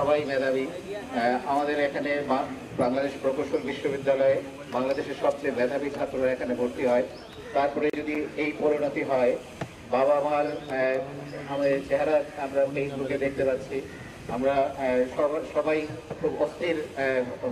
সবাই মেধাবী। আমাদের এখানে বাংলাদেশ প্রকৌশল বিশ্ববিদ্যালয়ে বাংলাদেশের সবচেয়ে মেধাবী ছাত্ররা এখানে ভর্তি হয়। তারপরে যদি এই পরিণতি হয়, বাবা মার আমাদের চেহারা আমরা ফেসবুকে দেখতে পাচ্ছি, আমরা সবাই খুব অস্থির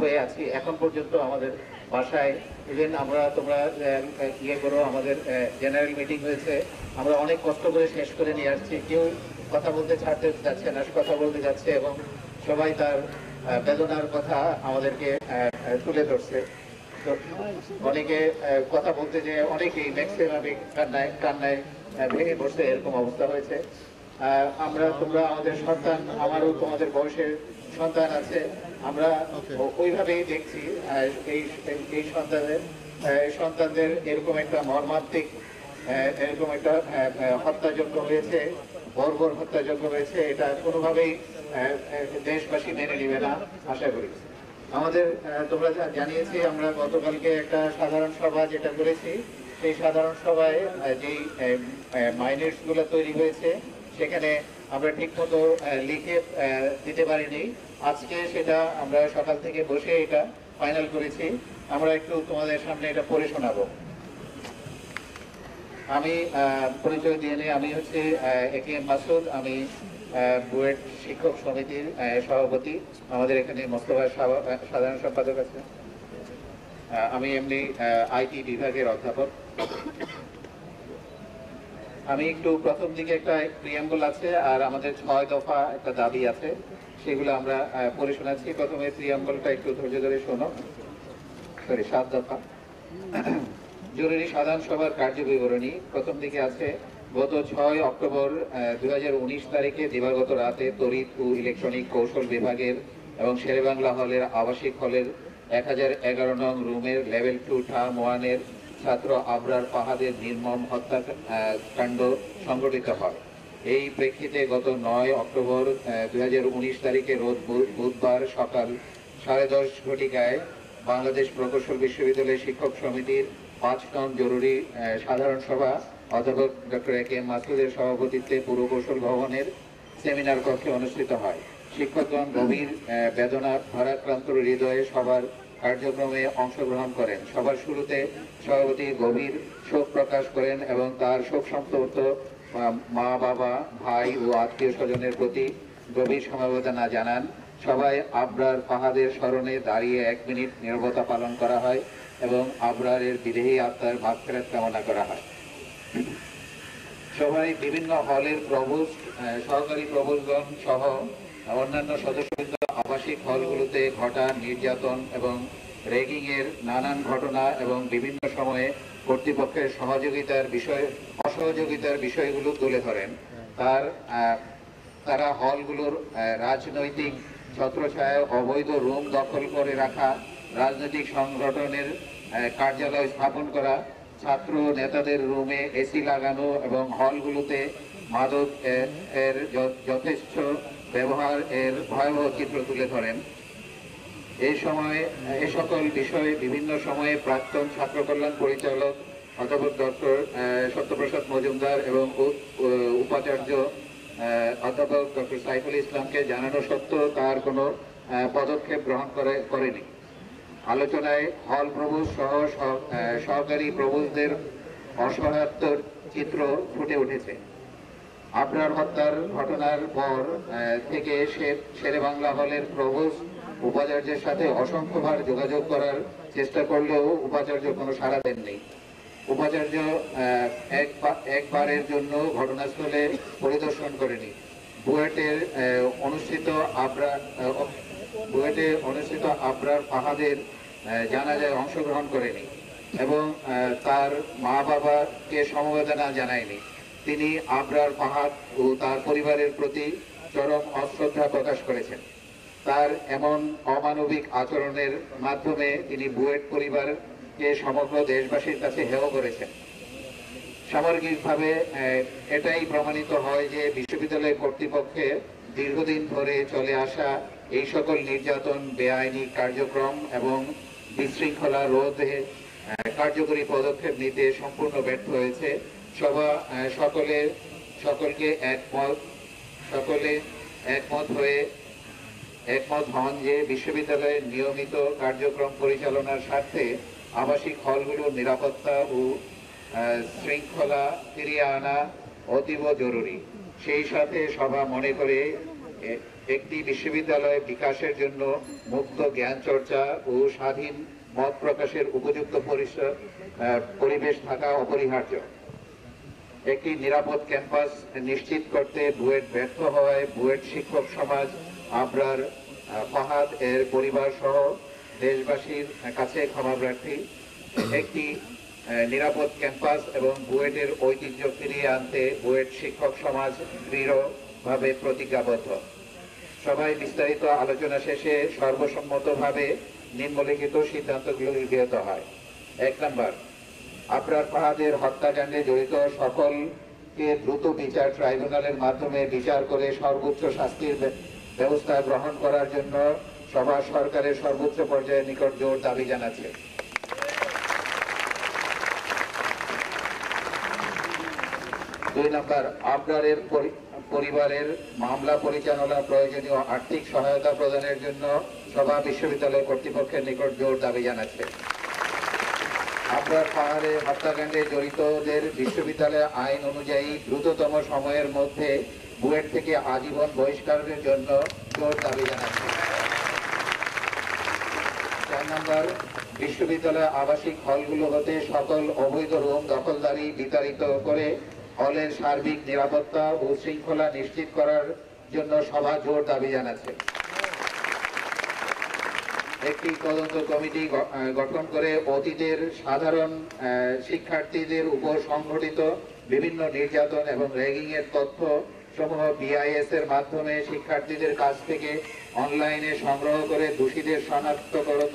হয়ে আছি। এখন পর্যন্ত আমাদের বাসায় ইভেন আমরা তোমরা ইয়ে করো, আমাদের জেনারেল মিটিং হয়েছে, আমরা অনেক কষ্ট করে শেষ করে নিয়ে আসছি, কেউ কথা বলতে ছাড়তে যাচ্ছে না, কথা বলতে যাচ্ছে এবং সবাই তার বেদনার কথা আমাদেরকে তুলে ধরছে। তো অনেকে কথা বলতে যে অনেকেই ম্যাক্সিমামিক কান্নায় ভেঙে পড়ছে, এরকম অবস্থা হয়েছে। আমরা তোমরা আমাদের সন্তান, আমারও তোমাদের বয়সের সন্তান আছে, আমরা ওইভাবেই দেখছি এই সন্তানদের এরকম একটা মর্মান্তিক এরকম একটা হত্যাযজ্ঞ হয়েছে, বর্বর হত্যাযজ্ঞ হয়েছে। এটা কোনোভাবেই দেশবাসী মেনে নেবে না আশা করি। আমাদের তোমরা জানিয়েছি আমরা গতকালকে একটা সাধারণ সভা যেটা করেছি, সেই সাধারণ সভায় যেই মাইনেটসগুলো তৈরি হয়েছে সেখানে আমরা ঠিকমতো লিখে দিতে পারিনি। আজকে সেটা আমরা সকাল থেকে বসে এটা ফাইনাল করেছি, আমরা একটু তোমাদের সামনে এটা পড়ে শোনাবো। আমি পরিচয় দিয়ে নিই, আমি হচ্ছে এ.কে.এম মাসুদ, আমি বুয়েট শিক্ষক সমিতির সভাপতি। আমাদের এখানে মোস্তফার সাধারণ সম্পাদক আছে, আমি এমনি আইটি বিভাগের অধ্যাপক। আমি একটু প্রথম দিকে একটা প্রিয়াম্বল আছে আর আমাদের 6 দফা একটা দাবি আছে, সেগুলো আমরা পড়ে শোনাচ্ছি। প্রথমে প্রিয়াম্বলটা একটু ধৈর্য ধরে শোনো। সরি, 7 দফা। জরুরি সাধারণ সভার কার্যবিবরণী প্রথম দিকে আছে। গত 6 অক্টোবর 2019 তারিখে দিবাগত রাতে তড়িৎ ও ইলেকট্রনিক কৌশল বিভাগের এবং শেরেবাংলা হলের আবাসিক হলের 1011 নং রুমের লেভেল 2 টার্ম 1-এর ছাত্র আবরার পাহাদের নির্মম হত্যাকাণ্ড সংঘটিত হয়। এই প্রেক্ষিতে গত 9 অক্টোবর 2019 তারিখে রোজ বুধবার সকাল 10:30 ঘটিকায় বাংলাদেশ প্রকৌশল বিশ্ববিদ্যালয় শিক্ষক সমিতির 5 নং জরুরি সাধারণ সভা অধ্যাপক ডক্টর এ.কে.এম মাসুদের সভাপতিত্বে পুরকৌশল ভবনের সেমিনার কক্ষে অনুষ্ঠিত হয়। শিক্ষকগণ গভীর বেদনা ভারাক্রান্ত হৃদয়ে সবার কার্যক্রমে অংশগ্রহণ করেন। সবার শুরুতে সভাপতি গভীর শোক প্রকাশ করেন এবং তার শোক সন্তপ্ত মা, বাবা, ভাই ও আত্মীয় স্বজনের প্রতি গভীর সমবেদনা জানান। সবাই আবরার পাহাদের স্মরণে দাঁড়িয়ে 1 মিনিট নীরবতা পালন করা হয় এবং আবরারের বিদেহী আত্মার মাগফিরাত কামনা করা হয়। সবাই বিভিন্ন হলের প্রভোস্ট, সহকারী প্রভোস্টগণ সহ অন্যান্য সদস্যবৃন্দ আবাসিক হলগুলোতে ঘটা নির্যাতন এবং রেগিংয়ের নানান ঘটনা এবং বিভিন্ন সময়ে কর্তৃপক্ষের অসহযোগিতার বিষয়গুলো তুলে ধরেন। তারা হলগুলোর রাজনৈতিক ছত্রছায়ায় অবৈধ রুম দখল করে রাখা, রাজনৈতিক সংগঠনের কার্যালয় স্থাপন করা, ছাত্র নেতাদের রুমে এসি লাগানো এবং হলগুলোতে মাদক এর যথেষ্ট ব্যবহার এর ভয়াবহ চিত্র তুলে ধরেন। এ সকল বিষয়ে বিভিন্ন সময়ে প্রাক্তন ছাত্র কল্যাণ পরিচালক অধ্যাপক ডক্টর সত্যপ্রসাদ মজুমদার এবং উপাচার্য অধ্যাপক ডক্টর সাইফুল ইসলামকে জানানো সত্ত্বেও তার কোনো পদক্ষেপ গ্রহণ করেনি। আলোচনায় হল প্রভোস্ট সহ সহকারী প্রভোস্টদের অসহায়ত্বের চিত্র ফুটে উঠেছে। আবরার হত্যার ঘটনার পর থেকে শেরেবাংলা হলের প্রভোস্ট উপাচার্যের সাথে অসংখ্যবার যোগাযোগ করার চেষ্টা করলেও উপাচার্য কোনো সাড়া দেননি। উপাচার্য একবারের জন্য ঘটনাস্থলে পরিদর্শন করেনি। বুয়েটে অনুষ্ঠিত আবরার পাহাদের জানাজায় অংশগ্রহণ করেনি এবং তার মা, বাবাকে সমবেদনা জানায়নি। তিনি আবরার পাহাদ ও তার পরিবারের প্রতি চরম অশ্রদ্ধা প্রকাশ করেছেন। তার এমন অমানবিক আচরণের মাধ্যমে তিনি বুয়েট পরিবারকে সমগ্র দেশবাসীর কাছে হেয় করেছেন। সামগ্রিকভাবে এটাই প্রমাণিত হয় যে বিশ্ববিদ্যালয় কর্তৃপক্ষে দীর্ঘদিন ধরে চলে আসা এই সকল নির্যাতন, বেআইনি কার্যক্রম এবং বিশৃঙ্খলা রোধে কার্যকরী পদক্ষেপ নিতে সম্পূর্ণ ব্যর্থ হয়েছে। সকলে একমত হয়ে একমত হন যে বিশ্ববিদ্যালয়ের নিয়মিত কার্যক্রম পরিচালনার স্বার্থে আবাসিক হলগুলোর নিরাপত্তা ও শৃঙ্খলা ফিরিয়ে আনা অতীব জরুরি। সেই সাথে সভা মনে করে একটি বিশ্ববিদ্যালয় বিকাশের জন্য মুক্ত জ্ঞান চর্চা ও স্বাধীন মত প্রকাশের উপযুক্ত পরিবেশ থাকা অপরিহার্য। একটি নিরাপদ ক্যাম্পাস নিশ্চিত করতে বুয়েট ব্যর্থ হওয়ায় বুয়েট শিক্ষক সমাজ, আবরার, ফাহাদ এর পরিবার সহ দেশবাসীর কাছে ক্ষমা প্রার্থী। একটি নিরাপদ ক্যাম্পাস এবং বুয়েটের ঐতিহ্য ফিরিয়ে আনতে বুয়েট শিক্ষক সমাজ দৃঢ়ভাবে প্রতিজ্ঞাবদ্ধ। সবাই বিস্তারিত আলোচনা শেষে সর্বসম্মতভাবে নিম্নলিখিত সিদ্ধান্তগুলো গৃহীত হয়। 1 নম্বর, আবরার ফাহাদের হত্যাকাণ্ডে জড়িত সকলকে দ্রুত বিচার ট্রাইব্যুনালের মাধ্যমে বিচার করে সর্বোচ্চ শাস্তির ব্যবস্থা গ্রহণ করার জন্য সভা সরকারের সর্বোচ্চ পর্যায়ের নিকট জোর দাবি জানাচ্ছে। 2 নম্বর, আবরারের পরিবারের মামলা পরিচালনা প্রয়োজনীয় আর্থিক সহায়তা প্রদানের জন্য সভা বিশ্ববিদ্যালয় কর্তৃপক্ষের নিকট জোর দাবি জানাচ্ছে। আবরার পাহাড়ে হত্যাকাণ্ডে জড়িতদের বিশ্ববিদ্যালয় আইন অনুযায়ী দ্রুততম সময়ের মধ্যে বুয়েট থেকে আজীবন বহিষ্কারের জন্য জোর দাবি জানাচ্ছে। 4 নম্বর, বিশ্ববিদ্যালয় আবাসিক হলগুলো হতে সকল অবৈধ রুম দখলদারি বিতাড়িত করে হলের সার্বিক নিরাপত্তা ও শৃঙ্খলা নিশ্চিত করার জন্য সভা জোর দাবি জানাচ্ছে। একটি তদন্ত কমিটি গঠন করে অতীতের সাধারণ শিক্ষার্থীদের উপর সংঘটিত বিভিন্ন নির্যাতন এবং র্যাগিং এর তথ্য সমূহ BIS এর মাধ্যমে শিক্ষার্থীদের কাছ থেকে অনলাইনে সংগ্রহ করে দোষীদের শনাক্ত করত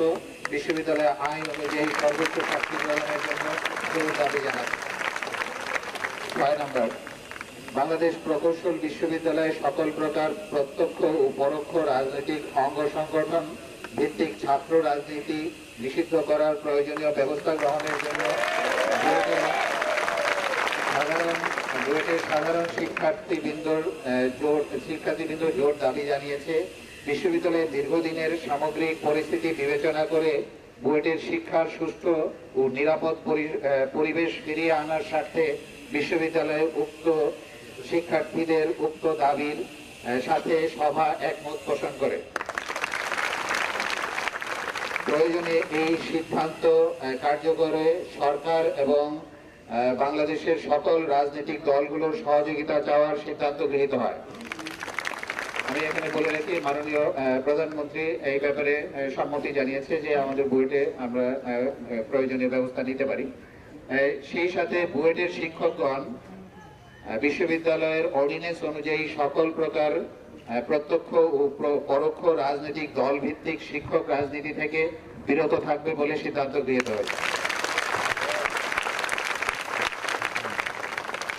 বিশ্ববিদ্যালয় আইন অনুযায়ী সর্বোচ্চ শাস্তি প্রদানের জন্য জোর দাবি জানাচ্ছে। 6 নম্বর, বাংলাদেশ প্রকৌশল বিশ্ববিদ্যালয়ে সকল প্রকার প্রত্যক্ষ ও পরোক্ষ রাজনৈতিক অঙ্গ সংগঠন ভিত্তিক ছাত্র রাজনীতি নিষিদ্ধ করার প্রয়োজনীয় ব্যবস্থা গ্রহণের জন্য সাধারণ শিক্ষার্থীবৃন্দ জোর দাবি জানিয়েছে। বিশ্ববিদ্যালয়ের দীর্ঘদিনের সামগ্রিক পরিস্থিতি বিবেচনা করে বুয়েটের শিক্ষার সুষ্ঠু ও নিরাপদ পরিবেশ ফিরিয়ে আনার স্বার্থে বিশ্ববিদ্যালয়ে উক্ত শিক্ষার্থীদের উক্ত দাবির সাথে সভা একমত পোষণ করে প্রয়োজনে এই সিদ্ধান্ত কার্যকরে সরকার এবং বাংলাদেশের সকল রাজনৈতিক দলগুলোর সহযোগিতা চাওয়ার সিদ্ধান্ত গৃহীত হয়। আমি এখানে বলে রাখি, মাননীয় প্রধানমন্ত্রী এই ব্যাপারে সম্মতি জানিয়েছে যে আমাদের বুয়েটে আমরা প্রয়োজনীয় ব্যবস্থা নিতে পারি। সেই সাথে বুয়েটের শিক্ষকগণ বিশ্ববিদ্যালয়ের অর্ডিন্যান্স অনুযায়ী সকল প্রকার প্রত্যক্ষ ও পরোক্ষ রাজনৈতিক দল ভিত্তিক শিক্ষক রাজনীতি থেকে বিরত থাকবে বলে সিদ্ধান্ত গৃহীত হয়েছে।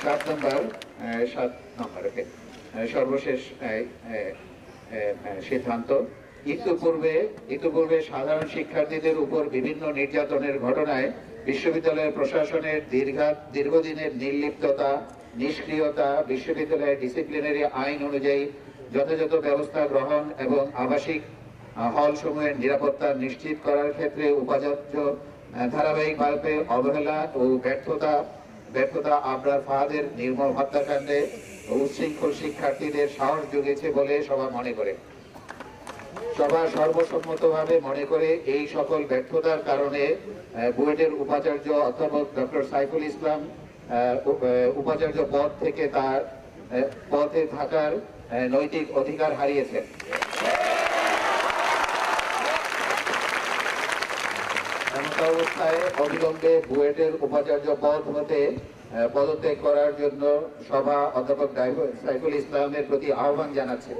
7 নম্বরে সর্বশেষ সিদ্ধান্ত, ইতিপূর্বে সাধারণ শিক্ষার্থীদের উপর বিভিন্ন নির্যাতনের ঘটনায় বিশ্ববিদ্যালয়ের প্রশাসনের দীর্ঘদিনের নির্লিপ্ততা, নিষ্ক্রিয়তা, বিশ্ববিদ্যালয়ের ডিসিপ্লিনারি আইন অনুযায়ী যথাযথ ব্যবস্থা গ্রহণ এবং আবাসিক হলসমূহের নিরাপত্তা নিশ্চিত করার ক্ষেত্রে উপাচার্য ধারাবাহিকভাবে অবহেলা ও ব্যর্থতা আবরার ফাহাদের নির্মম হত্যাকাণ্ডে উচ্ছৃঙ্খল শিক্ষার্থীদের সাহস জুগিয়েছে বলে সভা মনে করে। সভা সর্বসম্মতভাবে মনে করে এই সকল ব্যর্থতার কারণে বুয়েটের উপাচার্য অধ্যাপক ডক্টর সাইফুল ইসলাম উপাচার্য পদ থেকে তার পদে থাকার নৈতিক অধিকার হারিয়েছেন। অবস্থায় অবিলম্বে বুয়েটের উপাচার্য পদ হতে পদত্যাগ করার জন্য সভা অধ্যাপক সাইফুল ইসলামের প্রতি আহ্বান জানাচ্ছে।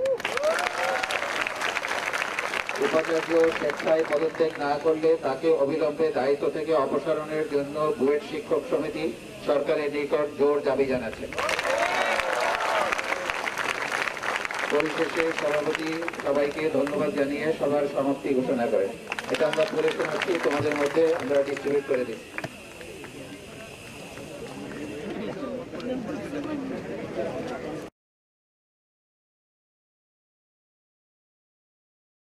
উপাচার্য স্বেচ্ছায় পদত্যাগ না করলে তাকে অবিলম্বে দায়িত্ব থেকে অপসারণের জন্য বুয়েট শিক্ষক সমিতি সরকারের নিকট জোর দাবি জানাচ্ছে। পরিশেষে সভাপতি সবাইকে ধন্যবাদ জানিয়ে সভার সমাপ্তি ঘোষণা করেন। এটা আমরা পড়ে শোনাচ্ছি, তোমাদের মধ্যে আমরা ডিস্ট্রিবিউট করে দিচ্ছি।